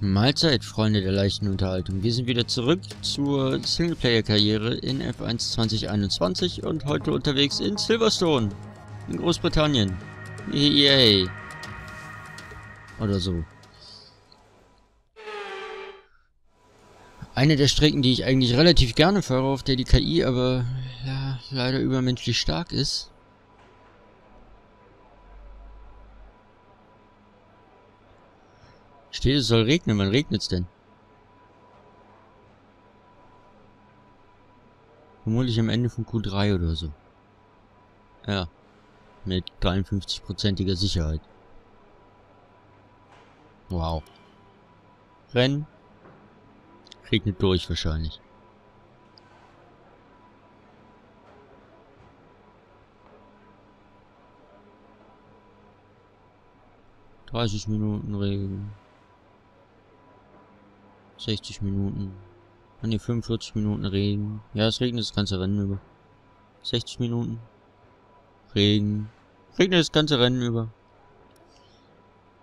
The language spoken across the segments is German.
Mahlzeit, Freunde der leichten Unterhaltung. Wir sind wieder zurück zur Singleplayer-Karriere in F1 2021 und heute unterwegs in Silverstone in Großbritannien. Yay! Oder so. Eine der Strecken, die ich eigentlich relativ gerne fahre, auf der die KI aber ja, leider übermenschlich stark ist. Steht, es soll regnen. Wann regnet's denn? Vermutlich am Ende von Q3 oder so. Ja. Mit 53%iger Sicherheit. Wow. Rennen. Regnet durch wahrscheinlich. Dreißig Minuten Regen. 60 Minuten. An die 45 Minuten Regen. Ja, es regnet das ganze Rennen über. 60 Minuten. Regen. Regnet das ganze Rennen über.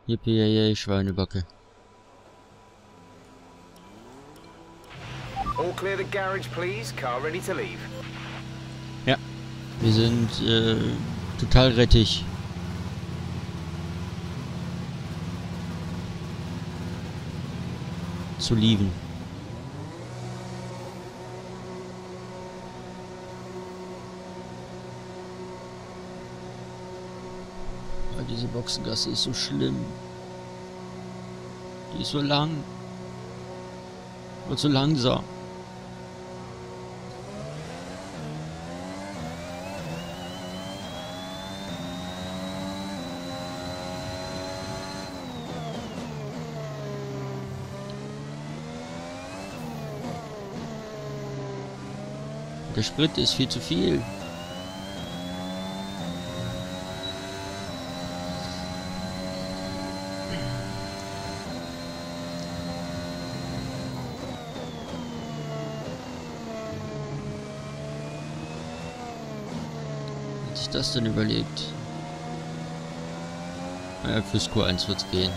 Yippie, yay, Schweinebacke. All clear the garage, please. Car ready to leave. Ja, wir sind total rettig. Zu lieben. Ja, diese Boxengasse ist so schlimm. Die ist so lang. Und so langsam. Der Sprit ist viel zu viel. Hat sich das denn überlegt? Naja, fürs Q1 wird's gehen.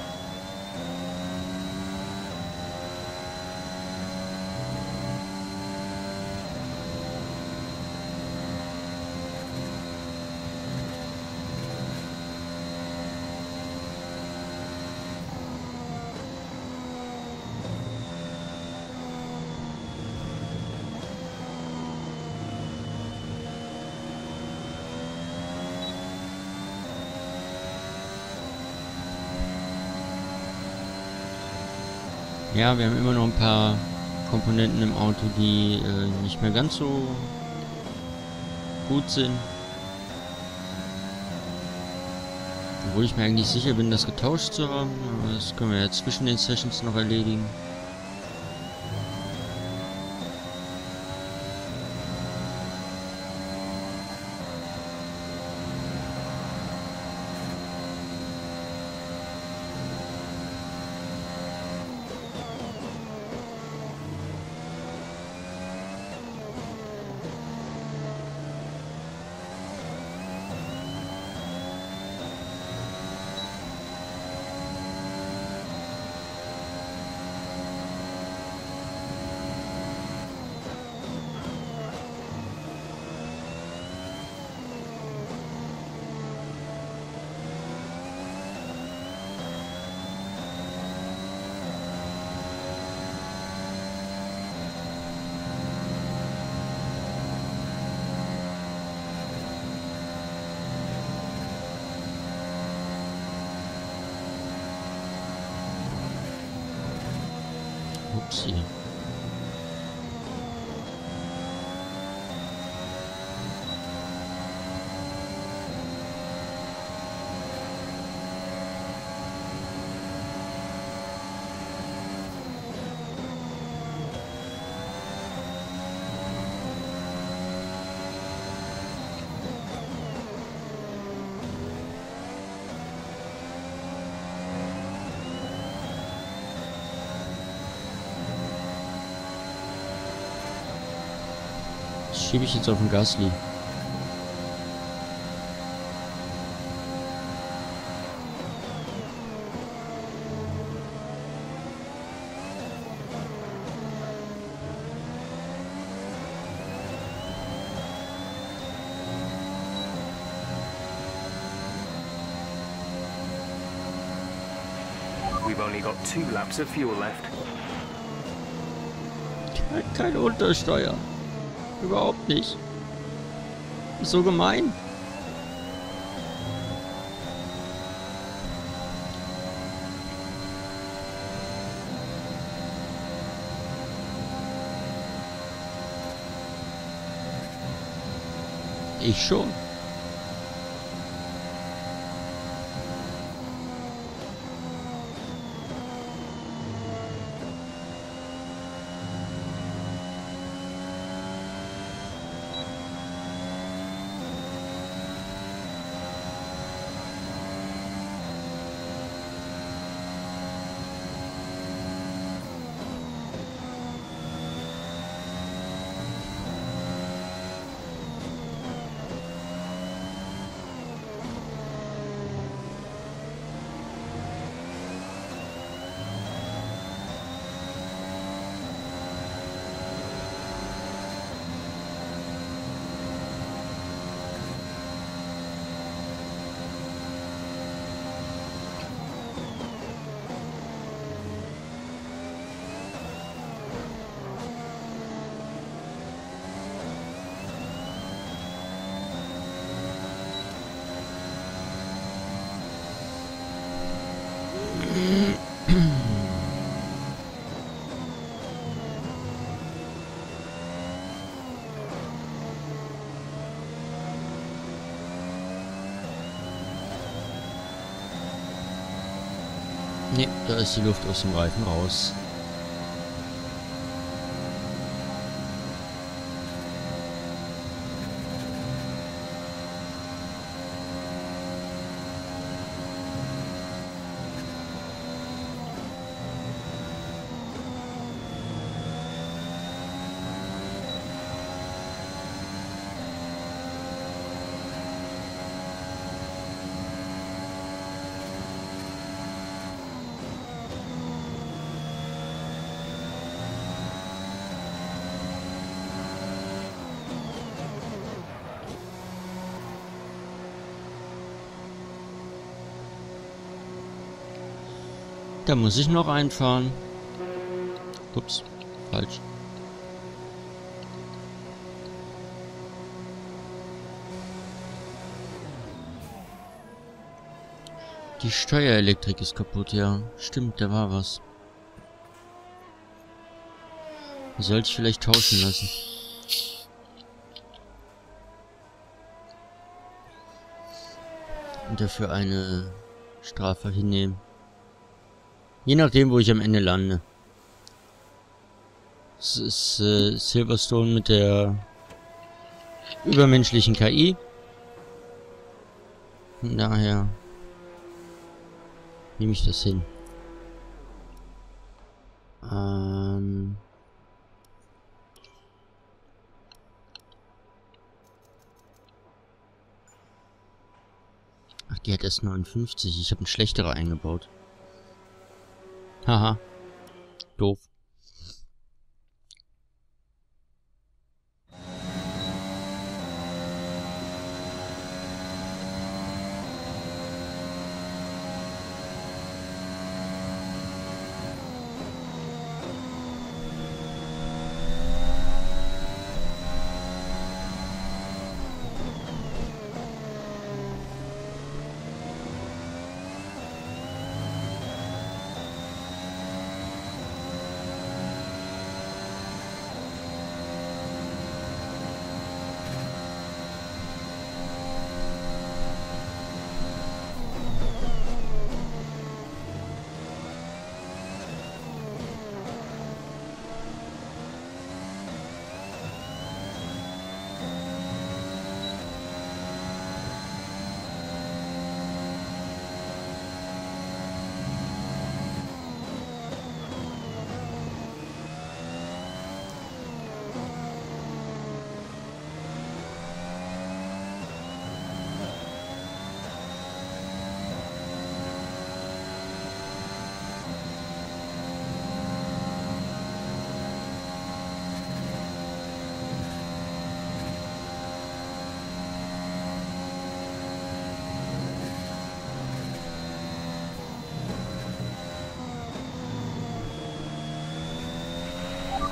Ja, wir haben immer noch ein paar Komponenten im Auto, die nicht mehr ganz so gut sind. Obwohl ich mir eigentlich sicher bin, das getauscht zu haben. Aber das können wir ja zwischen den Sessions noch erledigen. Upsi. Gebe ich jetzt auf den Gasly. We've only got 2 laps of fuel left. Kein Untersteuer. Überhaupt nicht. Ist so gemein. Ich schon. Ne, da ist die Luft aus dem Reifen raus. Da muss ich noch reinfahren. Ups, falsch. Die Steuerelektrik ist kaputt, ja. Stimmt, da war was. Sollte ich vielleicht tauschen lassen. Und dafür eine Strafe hinnehmen. Je nachdem, wo ich am Ende lande. Es ist Silverstone mit der übermenschlichen KI. Von daher nehme ich das hin. Ach, die hat erst 59. Ich habe einen schlechterer eingebaut. Haha. Doof.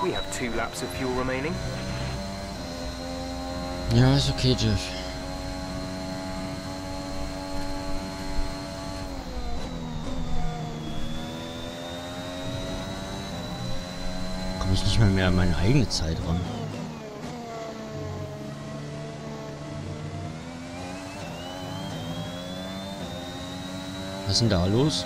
We have 2 laps of fuel remaining. Ja, ist okay, Jeff. Komme ich nicht mehr an meine eigene Zeit ran. Was ist denn da los?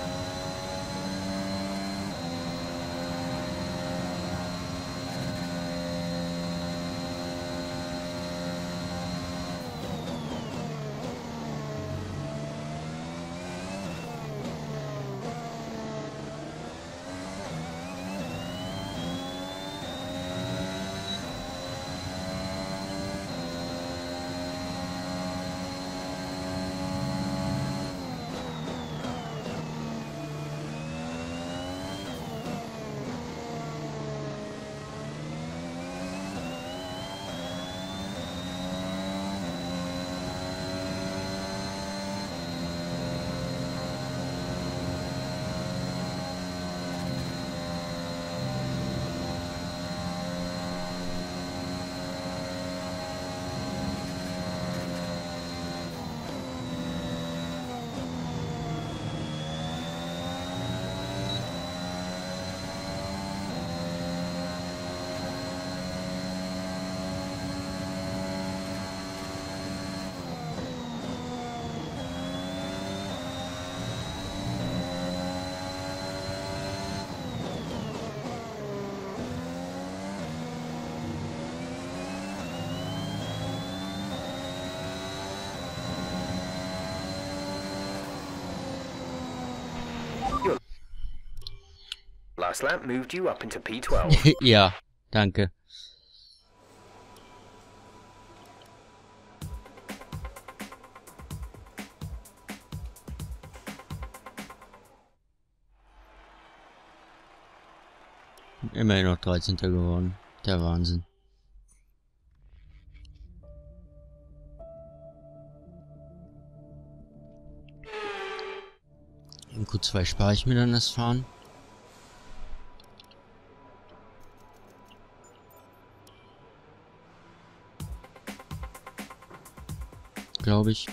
Last lap moved you up into P12. Ja, danke. Immerhin noch 13. geworden. Der Wahnsinn. In Q2 spare ich mir dann das Fahren. Glaube ich.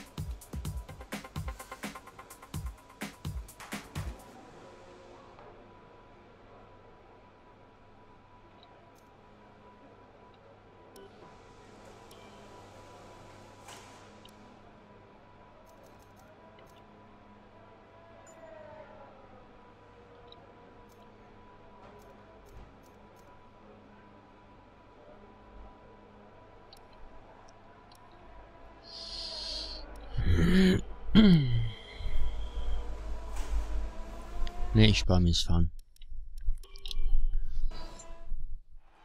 Ne, ich spare mir das Fahren.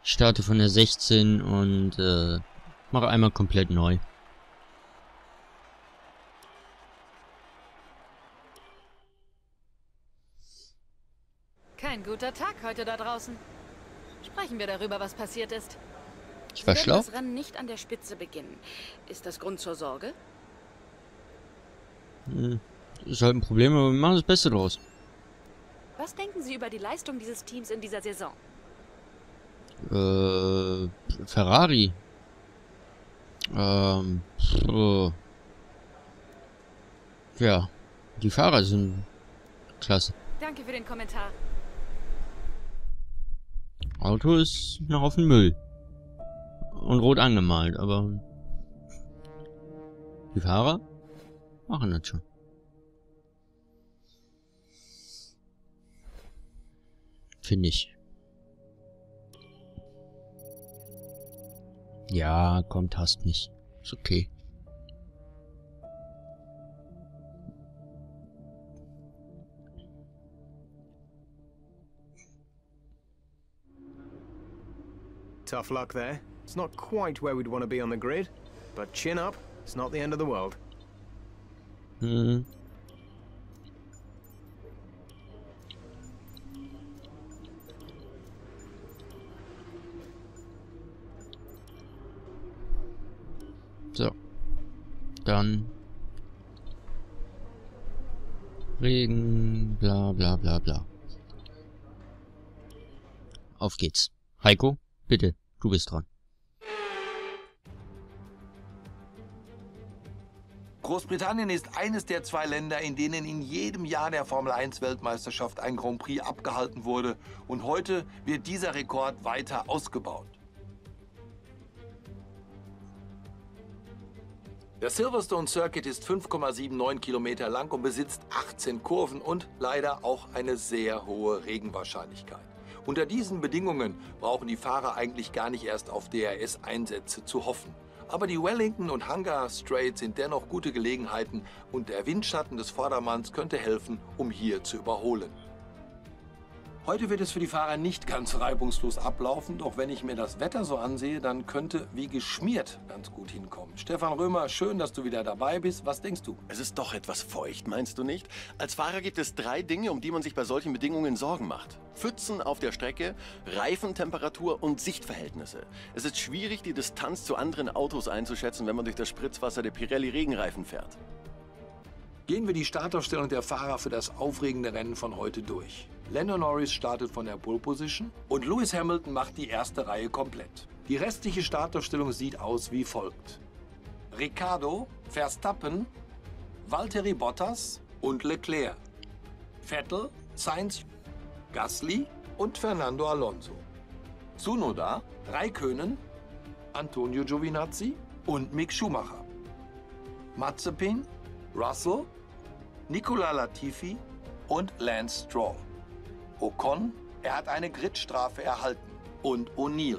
Ich starte von der 16 und mache einmal komplett neu. Kein guter Tag heute da draußen. Sprechen wir darüber, was passiert ist. Ich war schlau. Das Rennen nicht an der Spitze beginnen. Ist das Grund zur Sorge? Ist halt ein Problem, aber wir machen das Beste draus. Was denken Sie über die Leistung dieses Teams in dieser Saison? Ferrari. Ja, die Fahrer sind klasse. Danke für den Kommentar. Auto ist ein Haufen Müll. Und rot angemalt, aber die Fahrer machen das schon. Finde ich. Ja, kommt, hasst mich. Ist okay. Tough luck there. It's not quite where we'd want to be on the grid, but chin up, it's not the end of the world. Mhm. So, dann Regen, bla bla bla bla. Auf geht's. Heiko? Bitte, du bist dran. Großbritannien ist eines der zwei Länder, in denen in jedem Jahr der Formel-1-Weltmeisterschaft ein Grand Prix abgehalten wurde. Und heute wird dieser Rekord weiter ausgebaut. Der Silverstone Circuit ist 5,79 Kilometer lang und besitzt 18 Kurven und leider auch eine sehr hohe Regenwahrscheinlichkeit. Unter diesen Bedingungen brauchen die Fahrer eigentlich gar nicht erst auf DRS-Einsätze zu hoffen. Aber die Wellington und Hangar Straight sind dennoch gute Gelegenheiten und der Windschatten des Vordermanns könnte helfen, um hier zu überholen. Heute wird es für die Fahrer nicht ganz reibungslos ablaufen, doch wenn ich mir das Wetter so ansehe, dann könnte wie geschmiert ganz gut hinkommen. Stefan Römer, schön, dass du wieder dabei bist. Was denkst du? Es ist doch etwas feucht, meinst du nicht? Als Fahrer gibt es drei Dinge, um die man sich bei solchen Bedingungen Sorgen macht. Pfützen auf der Strecke, Reifentemperatur und Sichtverhältnisse. Es ist schwierig, die Distanz zu anderen Autos einzuschätzen, wenn man durch das Spritzwasser der Pirelli Regenreifen fährt. Gehen wir die Startaufstellung der Fahrer für das aufregende Rennen von heute durch. Lando Norris startet von der Pole Position und Lewis Hamilton macht die erste Reihe komplett. Die restliche Startaufstellung sieht aus wie folgt: Ricciardo, Verstappen, Valtteri Bottas und Leclerc, Vettel, Sainz, Gasly und Fernando Alonso, Tsunoda, Räikkönen, Antonio Giovinazzi und Mick Schumacher, Mazepin, Russell, Nicola Latifi und Lance Stroll. Ocon, er hat eine Gridstrafe erhalten, und O'Neill.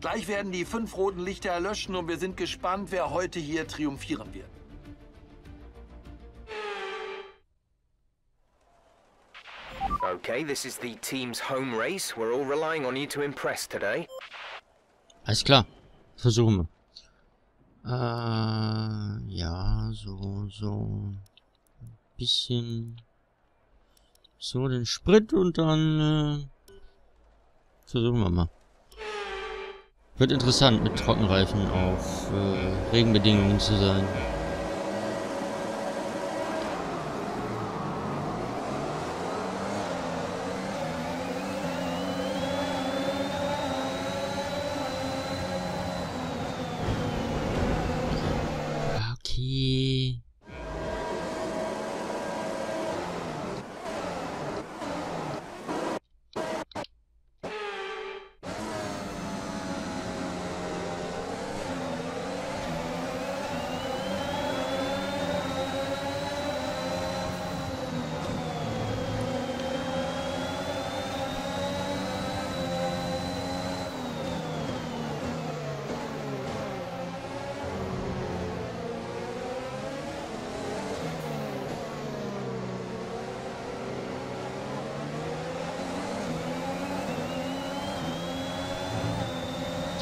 Gleich werden die 5 roten Lichter erlöschen und wir sind gespannt, wer heute hier triumphieren wird. Okay, this is the team's home race. We're all relying on you to impress today. Alles klar, versuchen wir. Ja, so ein bisschen so den Sprit und dann versuchen wir mal. Wird interessant, mit Trockenreifen auf Regenbedingungen zu sein.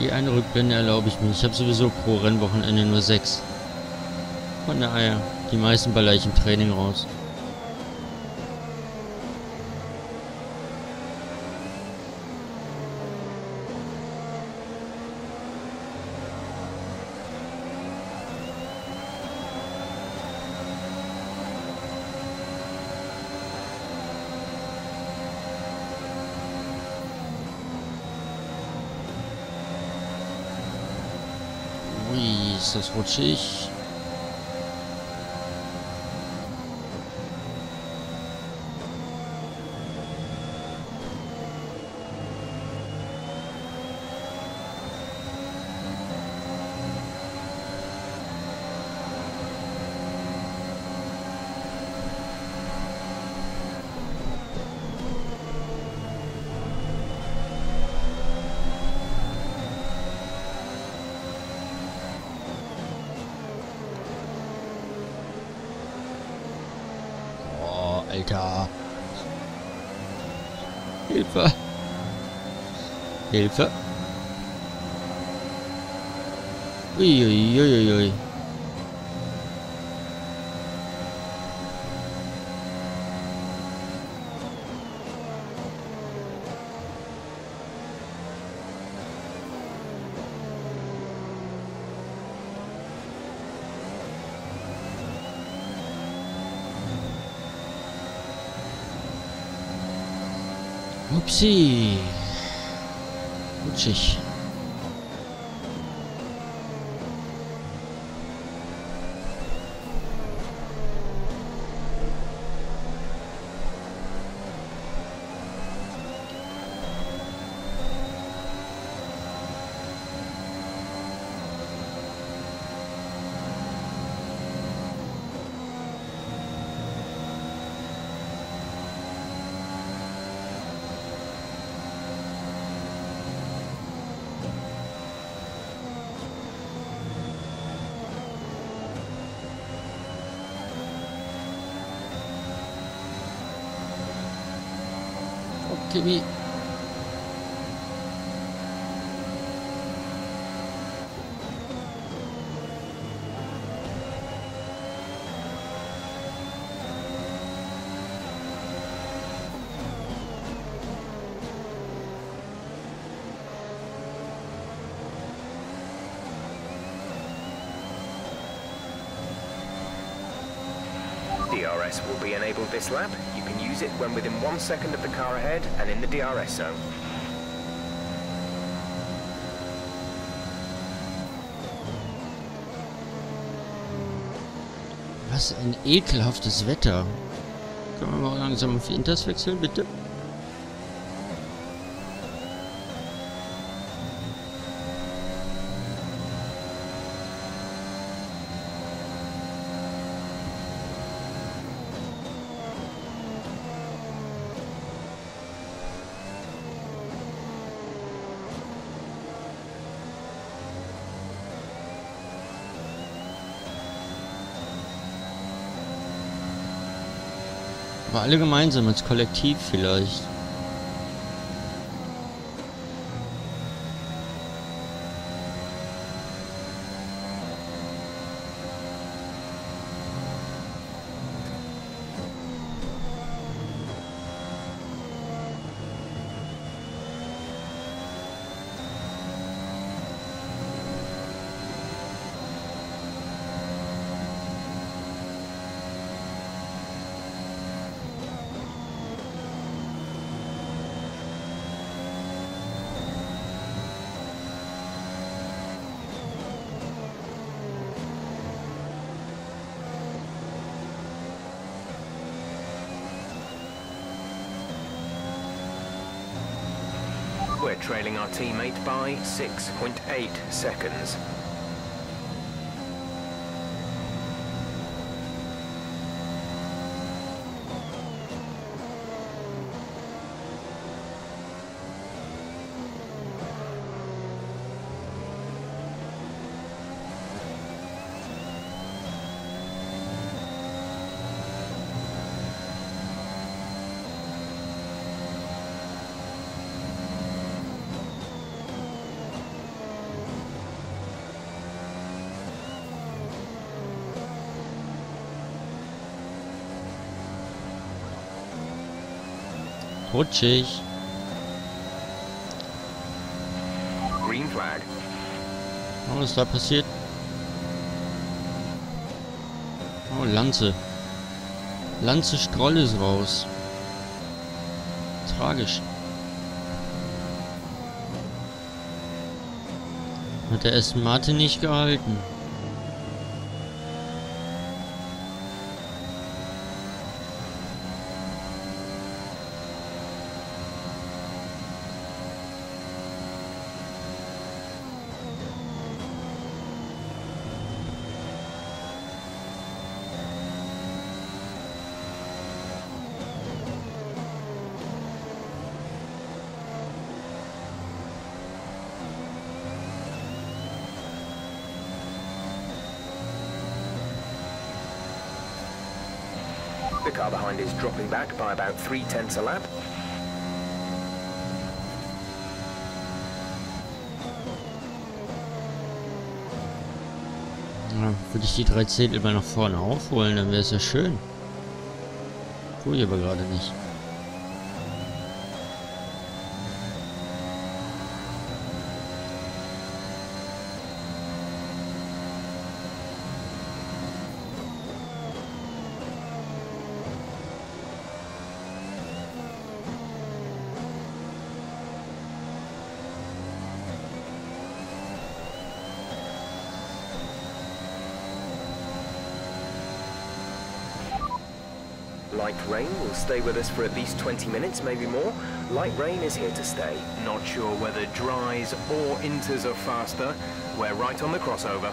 Die eine Rückblende erlaube ich mir. Ich habe sowieso pro Rennwochenende nur 6. Von daher, die meisten baller ich im Training raus. Ist das rutschig? Alter. Hilfe. Hilfe. Uiuiuiui. Upsi. Rutschig. Kimi. DRS will be enabled this lap. You can use it when within 1 second of the car ahead and in the DRS zone. Was ein ekelhaftes Wetter. Können wir mal langsam auf Inters wechseln, bitte? Aber alle gemeinsam, als Kollektiv vielleicht. We're trailing our teammate by 6.8 seconds. Rutschig. Green Flag. Oh, was ist da passiert? Oh, Lanze. Lance Stroll ist raus. Tragisch. Hat der Aston Martin nicht gehalten. The car behind is dropping back by about 3/10 a lap. Ja, würde ich die 3/10 mal nach vorne aufholen, dann wäre es ja schön. Tue ich aber gerade nicht. Light rain will stay with us for at least 20 minutes, maybe more. Light rain is here to stay. Not sure whether dries or inters are faster. We're right on the crossover.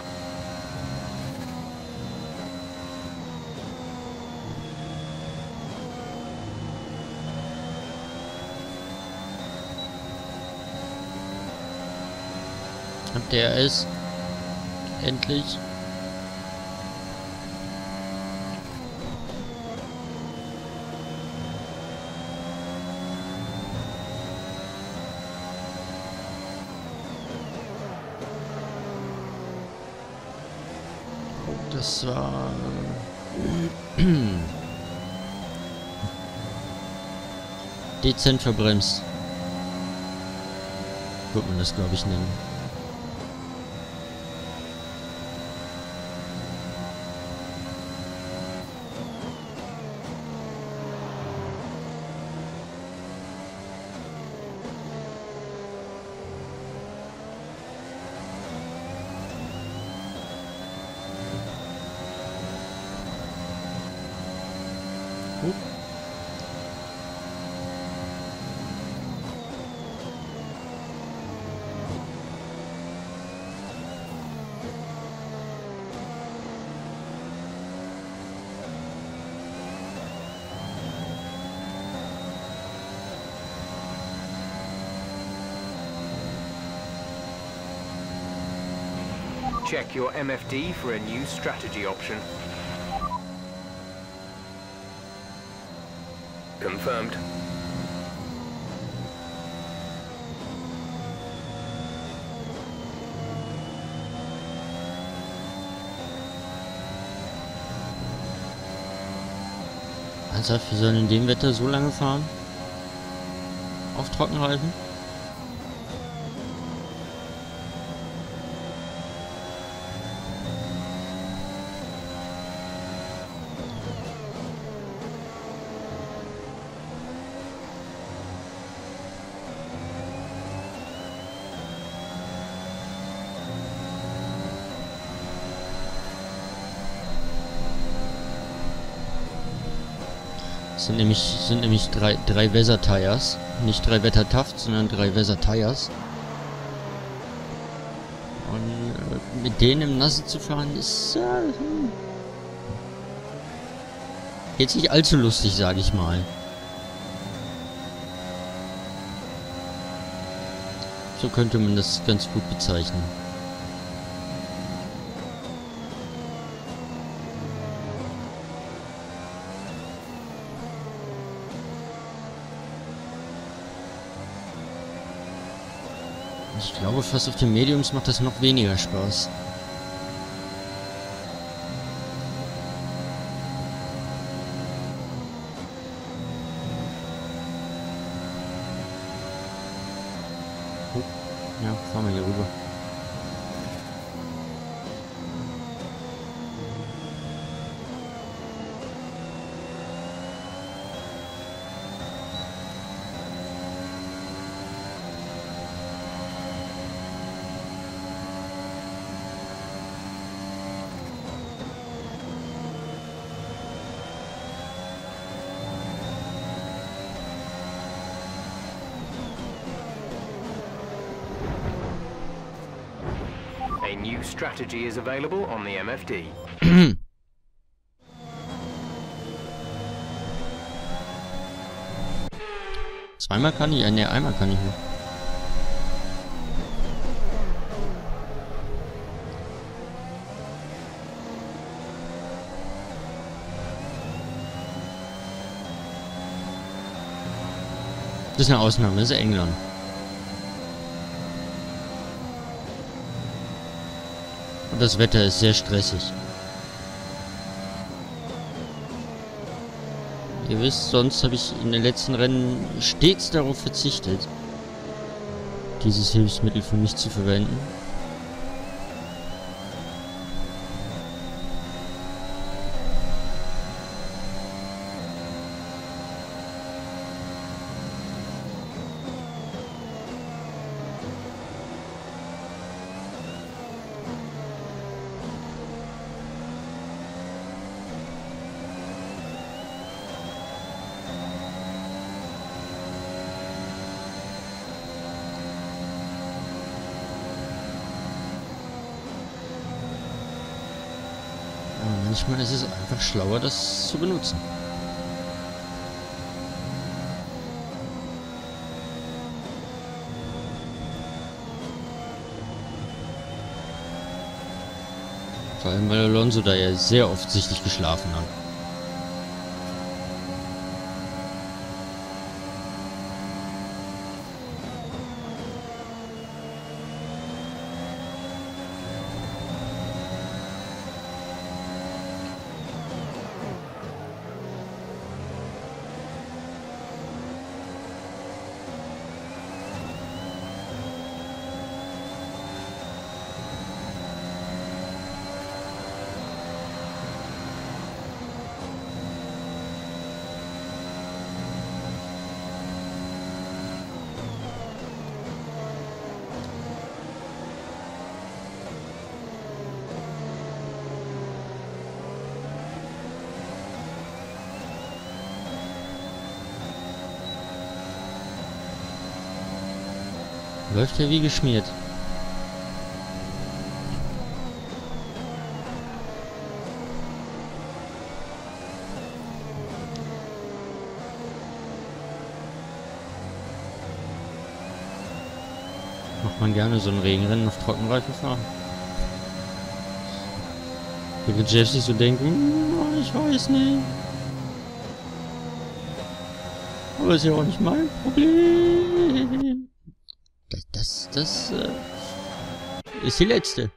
Und der ist endlich. Das war... dezent verbremst. Wird man das, glaube ich, nennen. Check your MFD for a new strategy option. Confirmed. Also, wir sollen in dem Wetter so lange fahren? Auf Trockenreifen? Sind nämlich drei Weather-Tires. Nicht drei Wetter-Taft, sondern drei Weather-Tires. Und mit denen im Nassen zu fahren ist jetzt nicht allzu lustig, sage ich mal. So könnte man das ganz gut bezeichnen. Ich glaube, fast auf den Mediums macht das noch weniger Spaß. Oh, ja, fahren wir hier rüber. New strategy is available on the MFD. Zweimal kann ich, ne, einmal kann ich nicht. Das ist eine Ausnahme, das ist England. Das Wetter ist sehr stressig. Ihr wisst, sonst habe ich in den letzten Rennen stets darauf verzichtet, dieses Hilfsmittel für mich zu verwenden. Manchmal ist es einfach schlauer, das zu benutzen. Vor allem, weil Alonso da ja sehr offensichtlich geschlafen hat. Läuft ja wie geschmiert. Macht man gerne so ein Regenrennen auf Trockenreifen fahren. Wenn die Jeff sich so denken, ich weiß nicht. Aber ist ja auch nicht mein Problem. Das ist die letzte.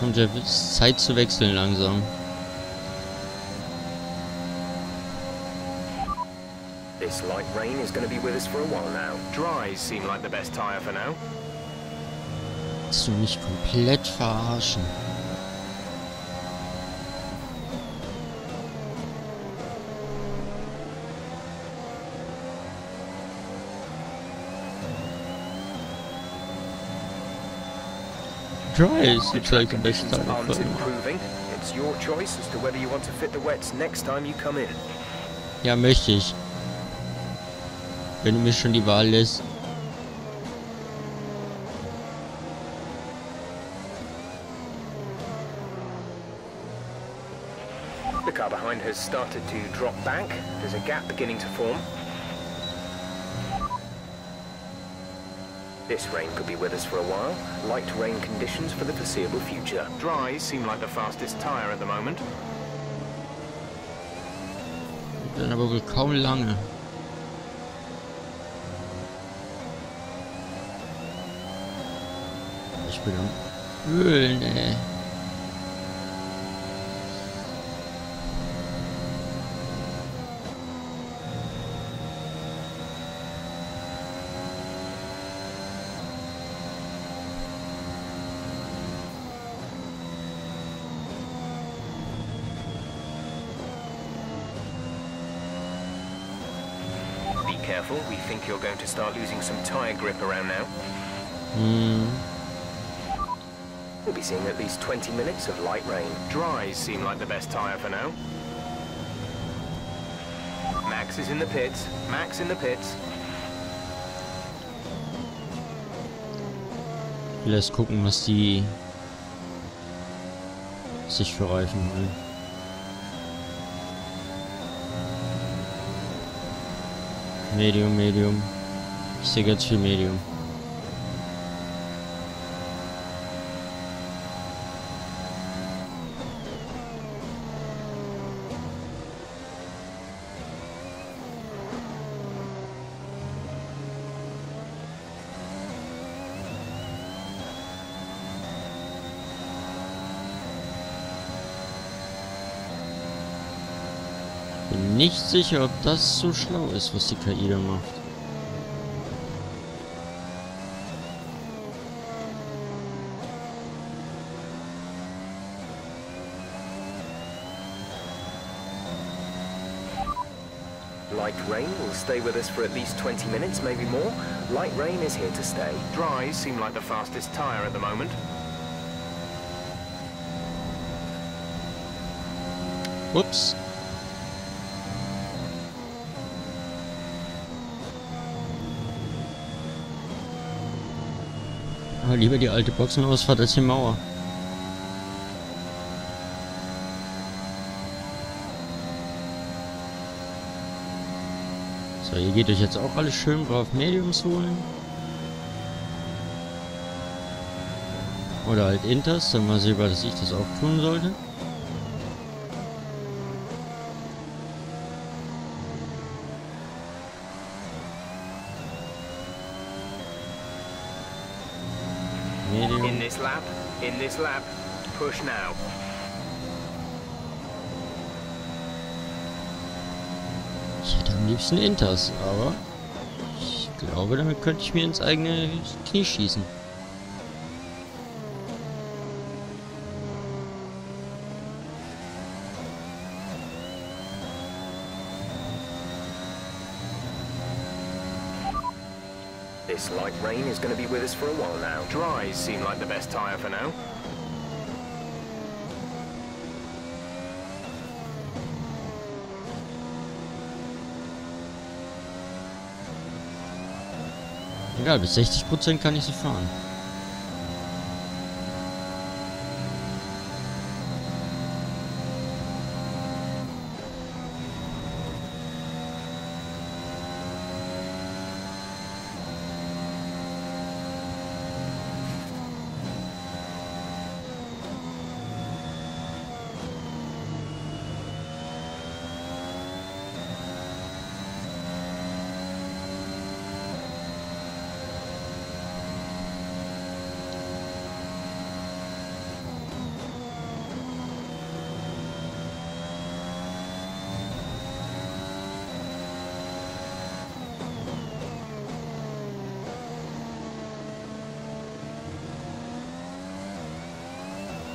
Kommt ja Zeit zu wechseln langsam. This light rain is going to be with us for a while now. Dries seem like the best tire for now. Willst du mich komplett verarschen? Dries looks like the best tire for now. It's your choice as to whether you want to fit the wets next time you come in. Ja, möchte ich. Wenn du mir schon die Wahl lässt. The car behind has started to drop back. There's a gap beginning to form. This rain could be with us for a while. Light rain conditions for the foreseeable future. Dries seem like the fastest tire at the moment. Dann aber wohl kaum lange. Ich bin am Ölen, ey. Be careful, we think you're going to start losing some tire grip around now. We'll be seeing at least 20 minutes of light rain. Dries seem like the best tire for now. Max is in the pits. Max in the pits. Lass gucken, was die sich für Reifen holen. Medium, Medium. Ich sehe ganz viel Medium. Nicht sicher, ob das so schlau ist, was die KI da macht. Light rain will stay with us for at least 20 minutes, maybe more. Light rain is here to stay. Dries seem like the fastest tire at the moment. Whoops. Lieber die alte Boxenausfahrt als die Mauer. So, ihr geht euch jetzt auch alles schön drauf Mediums holen. Oder halt Inters, dann mal sehen, dass ich das auch tun sollte. In this lap, push now. Ich hätte am liebsten Inters, aber ich glaube, damit könnte ich mir ins eigene Knie schießen. This light rain is going to be with us for a while now. Dries seem like the best tyre for now. Egal, bis 60% kann ich sie fahren.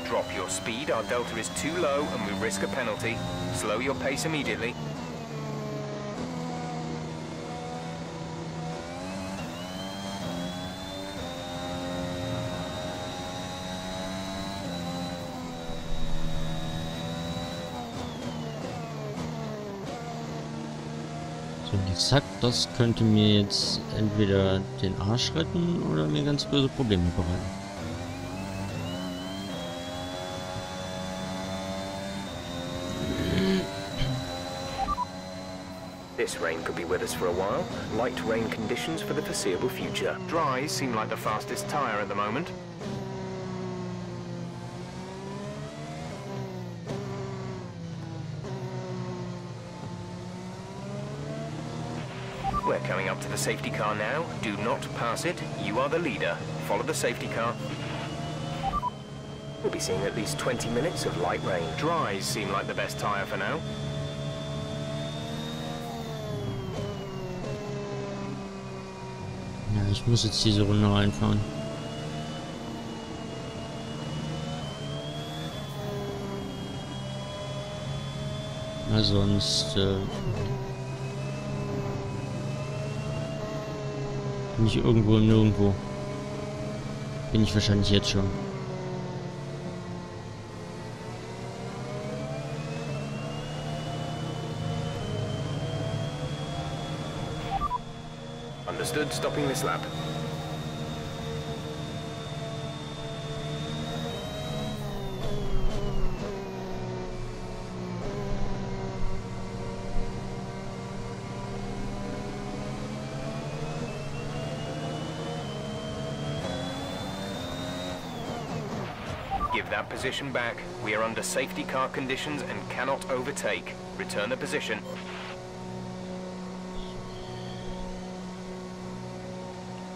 Drop your speed, our delta is too low and we risk a penalty. Slow your pace immediately. So, die Zack, das könnte mir jetzt entweder den Arsch retten oder mir ganz böse Probleme bereiten. This rain could be with us for a while. Light rain conditions for the foreseeable future. Dries seem like the fastest tyre at the moment. We're coming up to the safety car now. Do not pass it. You are the leader. Follow the safety car. We'll be seeing at least 20 minutes of light rain. Dries seem like the best tyre for now. Ich muss jetzt diese Runde reinfahren. Na sonst bin ich irgendwo im Nirgendwo. Bin ich wahrscheinlich jetzt schon. Understood, stopping this lap. Give that position back. We are under safety car conditions and cannot overtake. Return the position.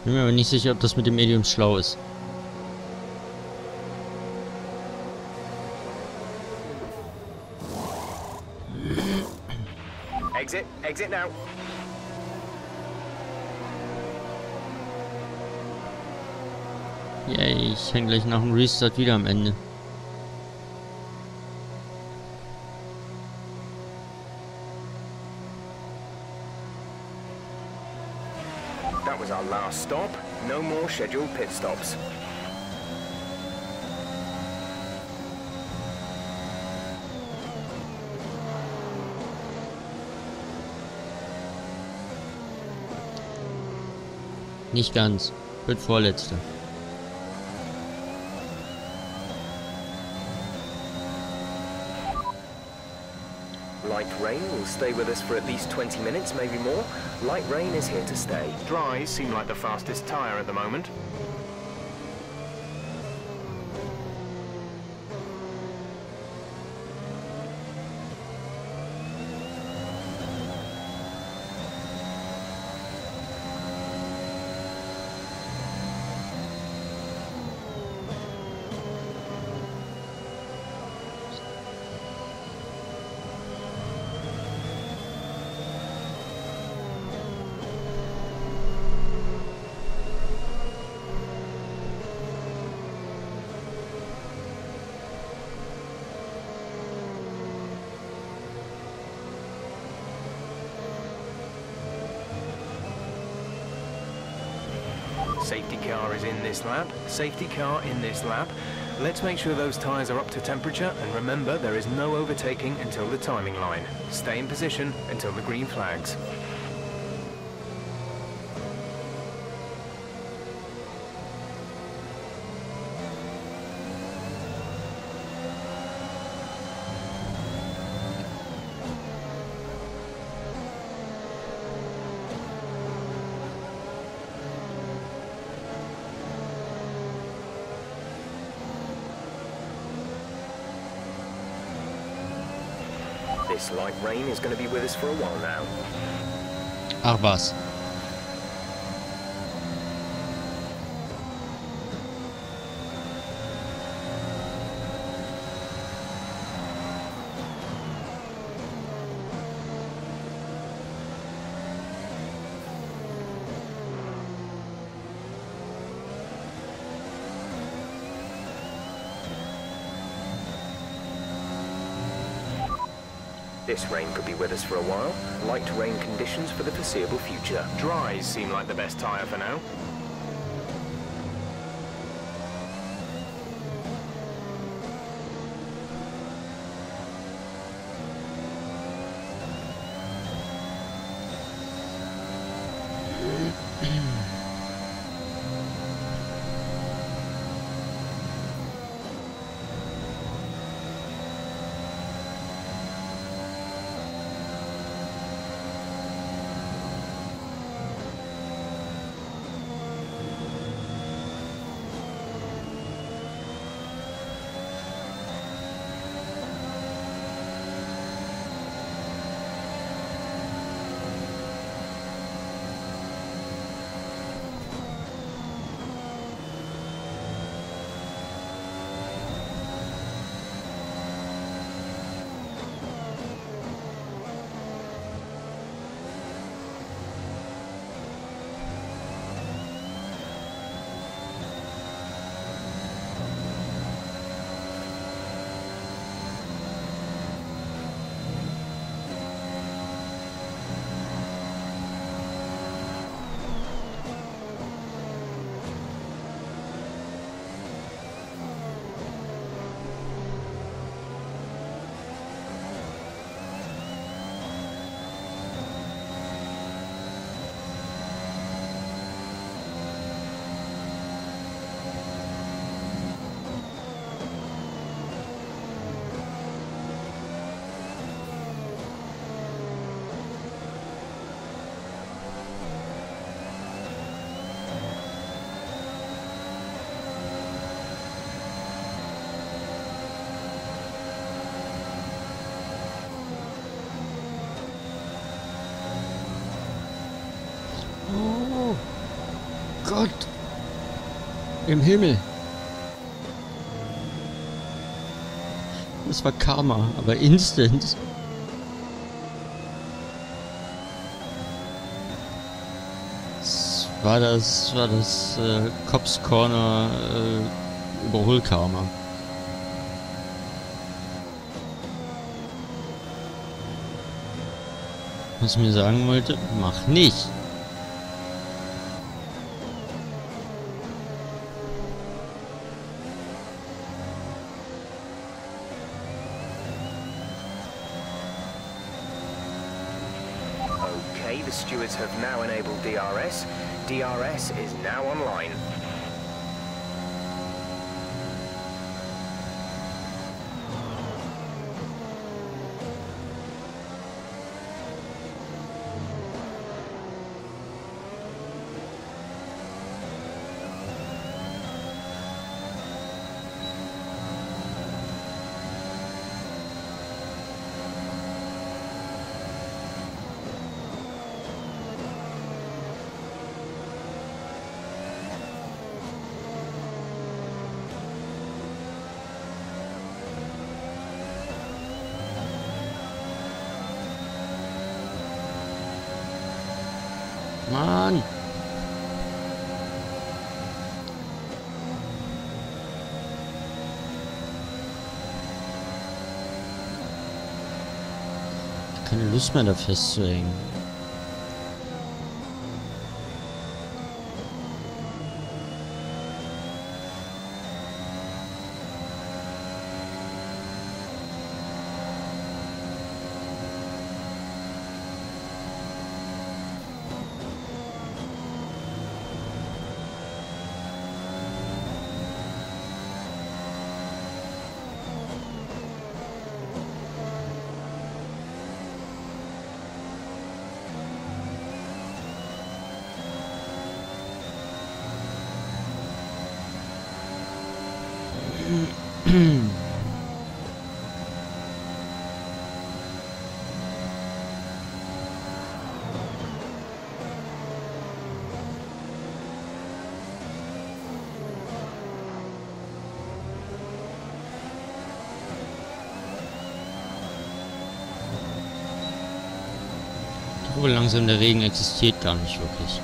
Bin mir aber nicht sicher, ob das mit dem Medium schlau ist. Exit, exit now. Yay, ich hänge gleich nach dem Restart wieder am Ende. That was our last stop. No more scheduled pit stops. Nicht ganz. Wird vorletzter. Light rain will stay with us for at least 20 minutes, maybe more. Light rain is here to stay. Dries seem like the fastest tyre at the moment. Safety car is in this lap, safety car in this lap. Let's make sure those tyres are up to temperature, and remember there is no overtaking until the timing line. Stay in position until the green flags. This light rain is going to be with us for a while now. Ach was. This rain could be with us for a while. Light rain conditions for the foreseeable future. Dries seem like the best tyre for now. Gott im Himmel. Das war Karma, aber instant. Das war das Cops Corner Überholkarma. Was mir sagen wollte, mach nicht. Have now enabled DRS. DRS is now online. Mann! Ich hab keine Lust mehr da festzuhängen. Aber langsam der Regen existiert gar nicht wirklich.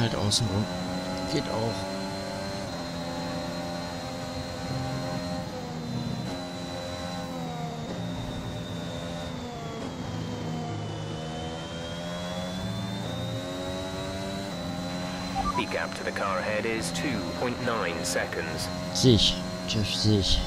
Halt außen rum. Geht auch. The gap to the car ahead is 2.9 seconds. Sich, Jeff, sich.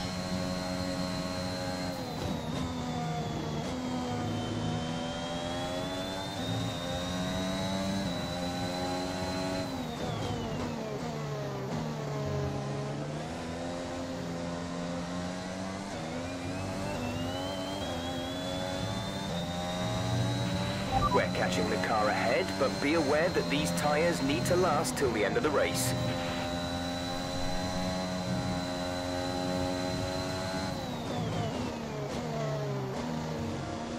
We're catching the car ahead, but be aware that these tires need to last till the end of the race.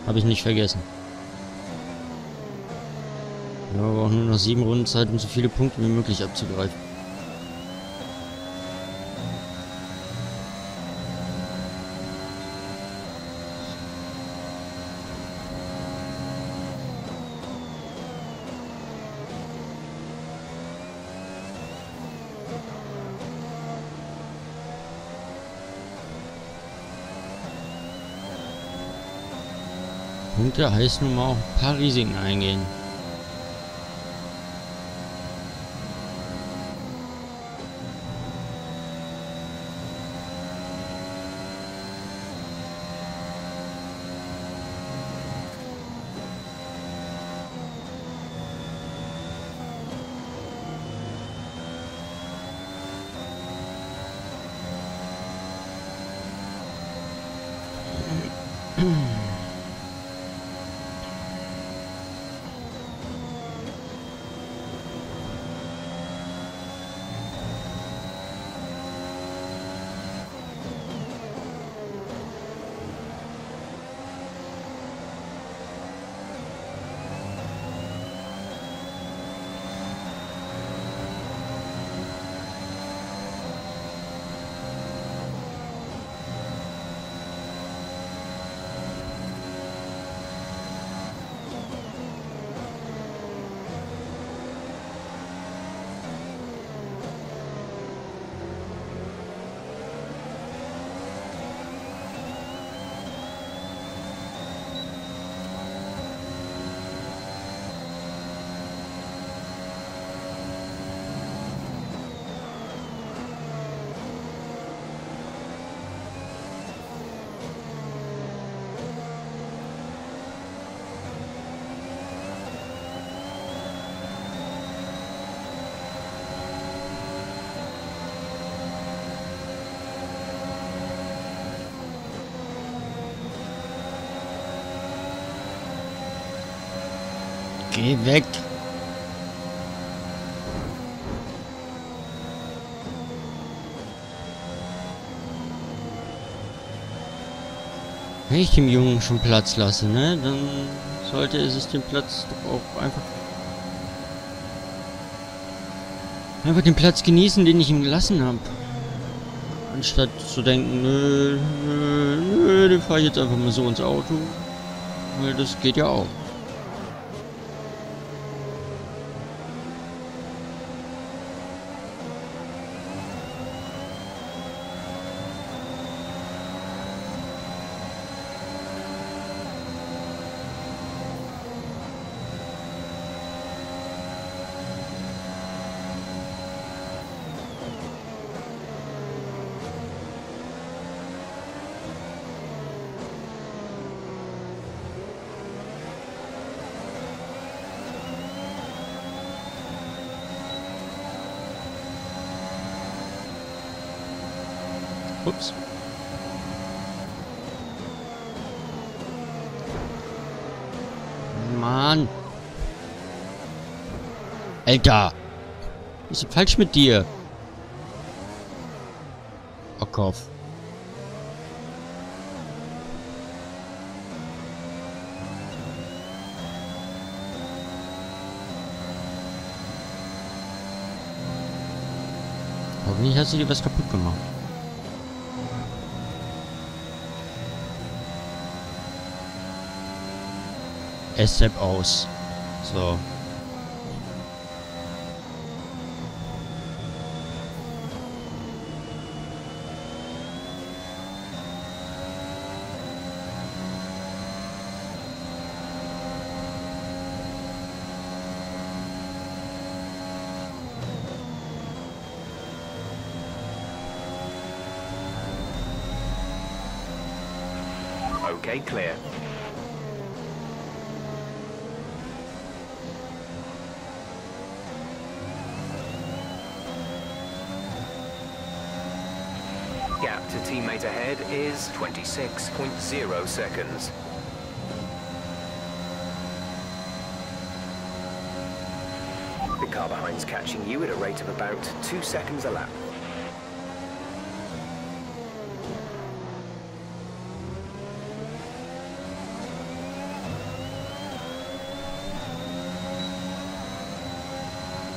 Habe ich nicht vergessen. Wir haben aber auch nur noch 7 Runden Zeit, um so viele Punkte wie möglich abzugreifen. Punkte heißt nun mal auch ein paar Risiken eingehen. Geh weg! Wenn ich dem Jungen schon Platz lasse, ne? Dann sollte es sich den Platz auch einfach den Platz genießen, den ich ihm gelassen habe. Anstatt zu denken, nö, den fahre ich jetzt einfach mal so ins Auto. Weil das geht ja auch. Ups. Mann. Alter. Was ist denn falsch mit dir? Ocon. Hoffentlich hast du dir was kaputt gemacht. Esteban aus. So. Okay, clear. Gap to teammate ahead is 26.0 seconds. The car behind's catching you at a rate of about 2 seconds a lap.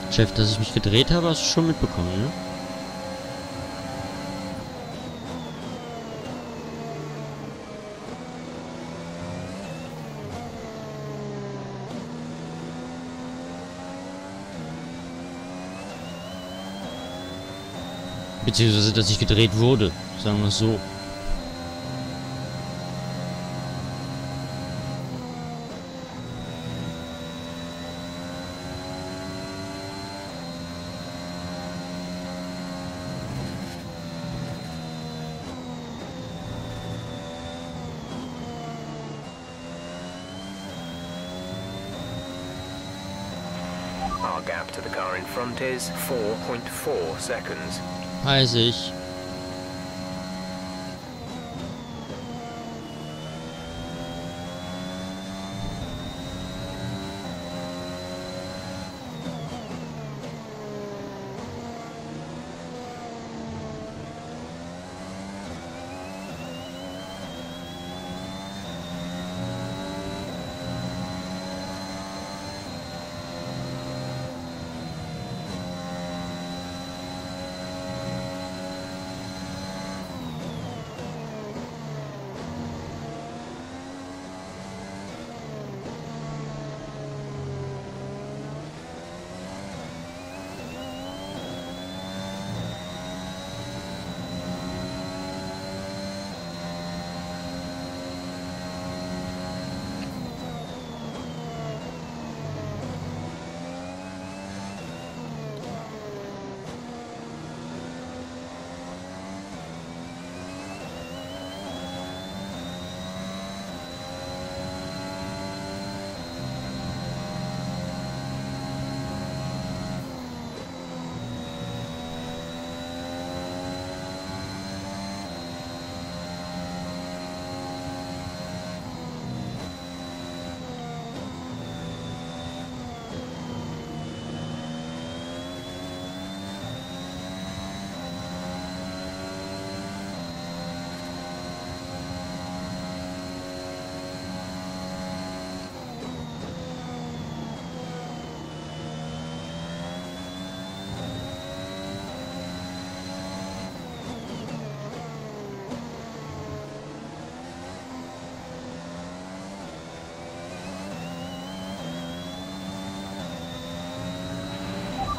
Chef, dass ich mich gedreht habe, hast du schon mitbekommen, ne? Beziehungsweise, dass ich gedreht wurde, sagen wir es so. Our gap to the car in front is 4.4 seconds. Weiß ich.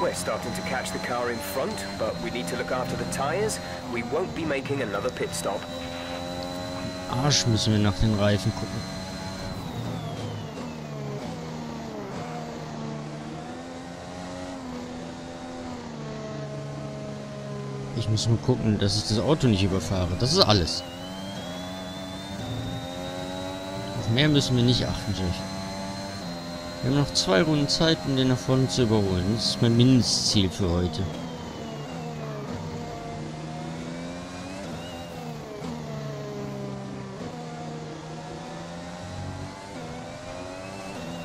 We're starting to catch the car in front, but we need to look after the tires. We won't be making another pit stop. Am Arsch müssen wir nach den Reifen gucken. Ich muss nur gucken, dass ich das Auto nicht überfahre. Das ist alles. Auf mehr müssen wir nicht achten, Jeff. Wir haben noch 2 Runden Zeit, um den nach vorne zu überholen. Das ist mein Mindestziel für heute.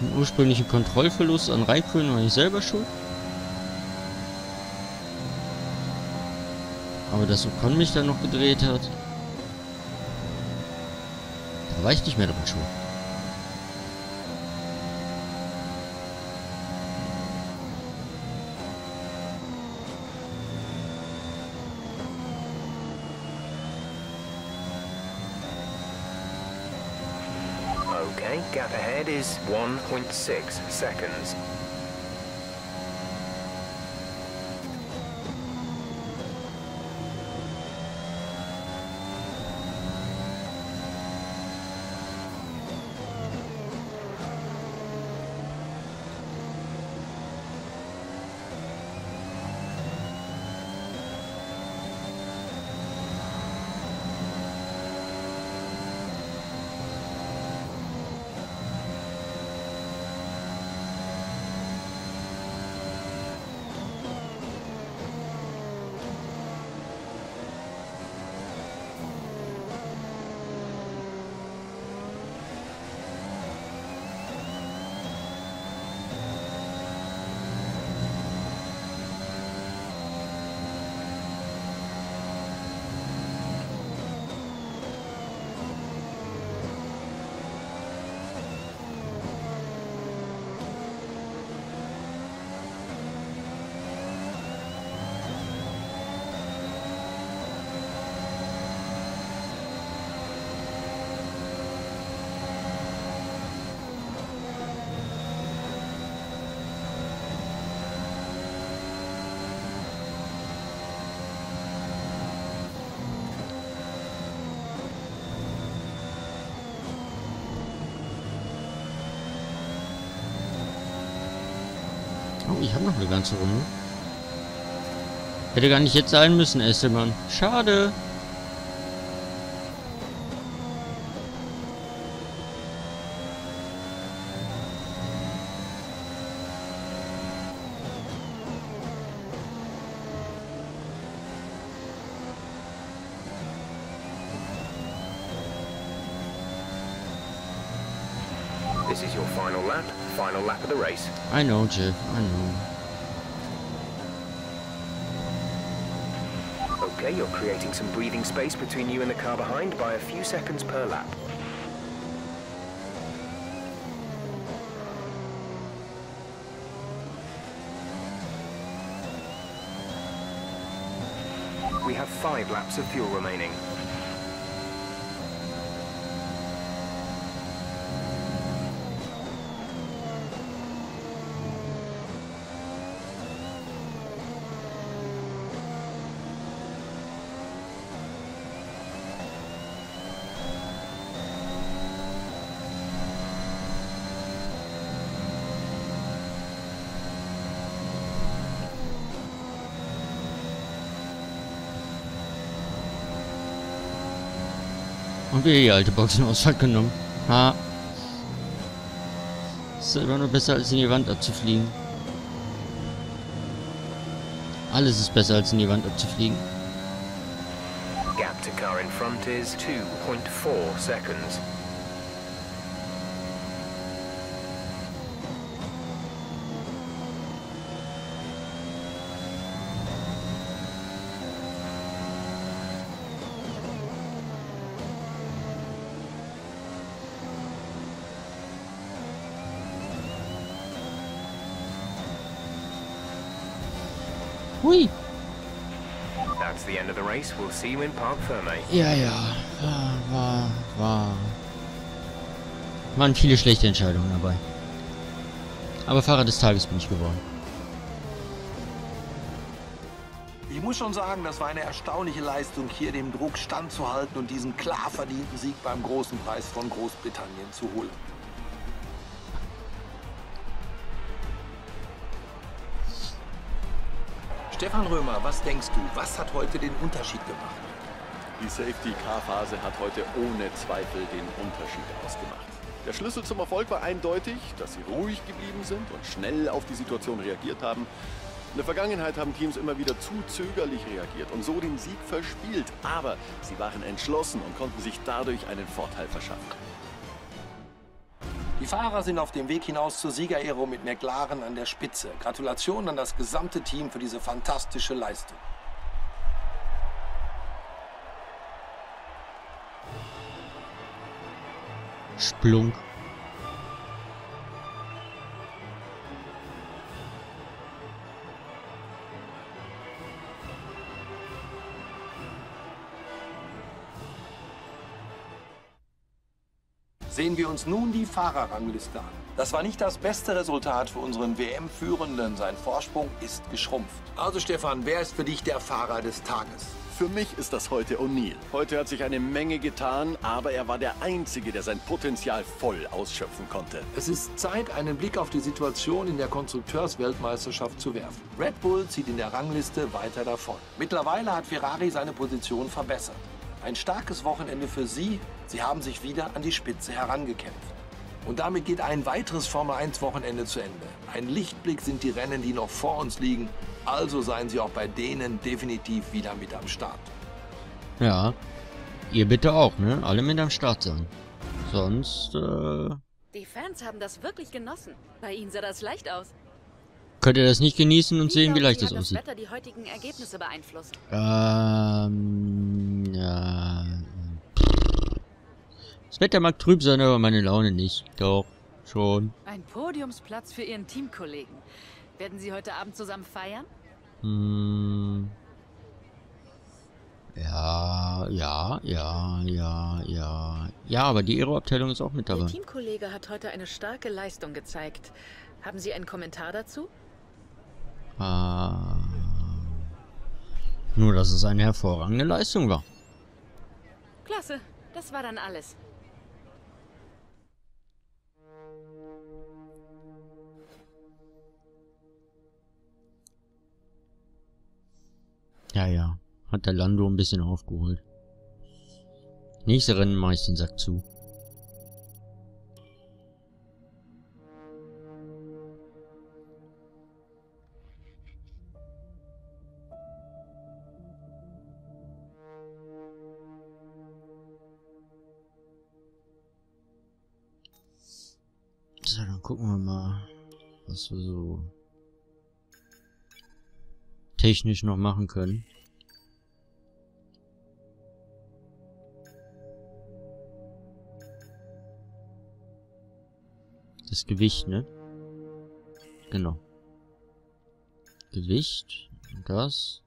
Den ursprünglichen Kontrollverlust an Räikkönen war ich selber schuld. aber dass Ocon mich dann noch gedreht hat. Da war ich nicht mehr dran schuld. Okay, gap ahead is 1.6 seconds. Ich habe noch eine ganze Runde. Hätte gar nicht jetzt sein müssen, Esteban. Schade. This is your final lap of the race. I know, Jeff, I know. Okay, you're creating some breathing space between you and the car behind by a few seconds per lap. We have 5 laps of fuel remaining. Und wir die alte Boxenausfahrt genommen. Ha. Ist immer nur besser, als in die Wand abzufliegen. Alles ist besser, als in die Wand abzufliegen. Gap to car in front is 2.4 seconds. Hui. That's the end of the race. We'll see you in Parc Fermé. Ja. Waren viele schlechte Entscheidungen dabei. Aber Fahrer des Tages bin ich geworden. Ich muss schon sagen, das war eine erstaunliche Leistung, hier dem Druck standzuhalten und diesen klar verdienten Sieg beim großen Preis von Großbritannien zu holen. Stefan Römer, was denkst du, was hat heute den Unterschied gemacht? Die Safety-Car-Phase hat heute ohne Zweifel den Unterschied ausgemacht. Der Schlüssel zum Erfolg war eindeutig, dass sie ruhig geblieben sind und schnell auf die Situation reagiert haben. In der Vergangenheit haben Teams immer wieder zu zögerlich reagiert und so den Sieg verspielt. Aber sie waren entschlossen und konnten sich dadurch einen Vorteil verschaffen. Die Fahrer sind auf dem Weg hinaus zur Siegerehrung mit McLaren an der Spitze. Gratulation an das gesamte Team für diese fantastische Leistung. Splunk. Sehen wir uns nun die Fahrerrangliste an. Das war nicht das beste Resultat für unseren WM-Führenden. Sein Vorsprung ist geschrumpft. Also Stefan, wer ist für dich der Fahrer des Tages? Für mich ist das heute O'Neill. Heute hat sich eine Menge getan, aber er war der Einzige, der sein Potenzial voll ausschöpfen konnte. Es ist Zeit, einen Blick auf die Situation in der Konstrukteursweltmeisterschaft zu werfen. Red Bull zieht in der Rangliste weiter davon. Mittlerweile hat Ferrari seine Position verbessert. Ein starkes Wochenende für sie. Sie haben sich wieder an die Spitze herangekämpft. Und damit geht ein weiteres Formel-1-Wochenende zu Ende. Ein Lichtblick sind die Rennen, die noch vor uns liegen. Also seien Sie auch bei denen definitiv wieder mit am Start. Ja, ihr bitte auch, ne? Alle mit am Start sein. Sonst, Die Fans haben das wirklich genossen. Bei ihnen sah das leicht aus. Könnt ihr das nicht genießen und sehen, wie leicht das aussieht? Wetter die heutigen Ergebnisse beeinflusst. Ja. Das Wetter mag trüb sein, aber meine Laune nicht. Doch, schon. Ein Podiumsplatz für Ihren Teamkollegen. Werden Sie heute Abend zusammen feiern? Ja. Ja, aber die Aero-Abteilung ist auch mit dabei. Ihr Teamkollege hat heute eine starke Leistung gezeigt. Haben Sie einen Kommentar dazu? Nur, dass es eine hervorragende Leistung war. Klasse, das war dann alles. Ja, hat der Lando ein bisschen aufgeholt. Nächste Rennen mache ich den Sack zu. So, dann gucken wir mal, was wir so technisch noch machen können. Das Gewicht, ne? Genau. Gewicht, und das.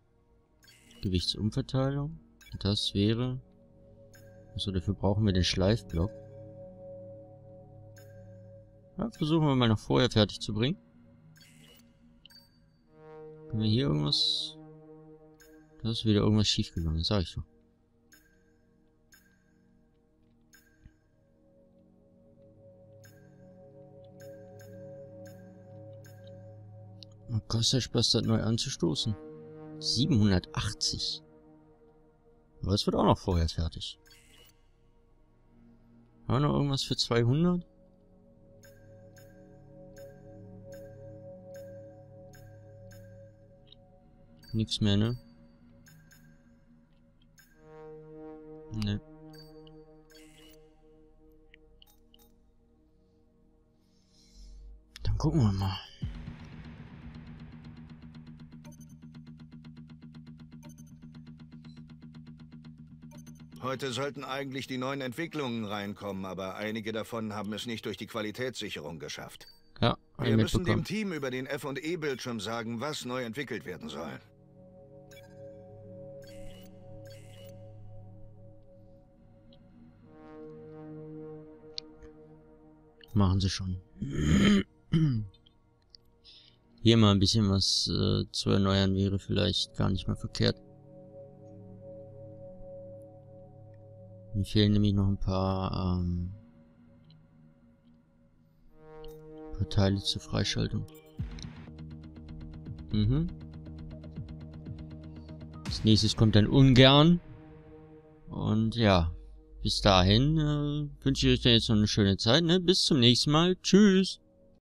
Gewichtsumverteilung. Und das wäre... Also dafür brauchen wir den Schleifblock. Ja, versuchen wir mal noch vorher fertig zu bringen. Können wir hier irgendwas... Da ist wieder irgendwas schief gegangen, sag ich doch. Man kostet Spaß, das neu anzustoßen. 780. Aber es wird auch noch vorher fertig. Haben wir noch irgendwas für 200? Nichts mehr, ne? Ne. Dann gucken wir mal. Heute sollten eigentlich die neuen Entwicklungen reinkommen, aber einige davon haben es nicht durch die Qualitätssicherung geschafft. Ja, wir müssen dem Team über den F&E-Bildschirm sagen, was neu entwickelt werden soll. Machen sie schon. Hier mal ein bisschen was zu erneuern wäre vielleicht gar nicht mal verkehrt. Mir fehlen nämlich noch ein paar Teile zur Freischaltung. Als nächstes kommt dann Ungarn. Und ja. Bis dahin wünsche ich euch dann jetzt noch eine schöne Zeit, ne? Bis zum nächsten Mal. Tschüss.